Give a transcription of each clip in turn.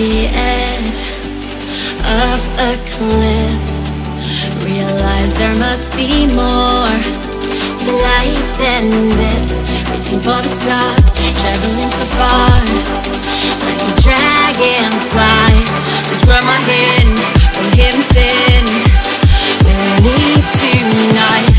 the edge of a cliff, realize there must be more to life than this. Reaching for the stars, traveling so far, like a dragonfly. Just grab my hand from hidden sin. We need tonight.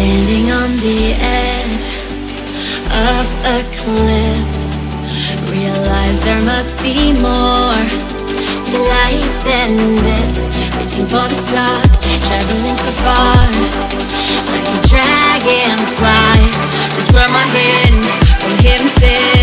Standing on the edge of a cliff, realize there must be more to life than this. Reaching for the stars, traveling so far, like a dragonfly. Just grab my hand from hidden sin.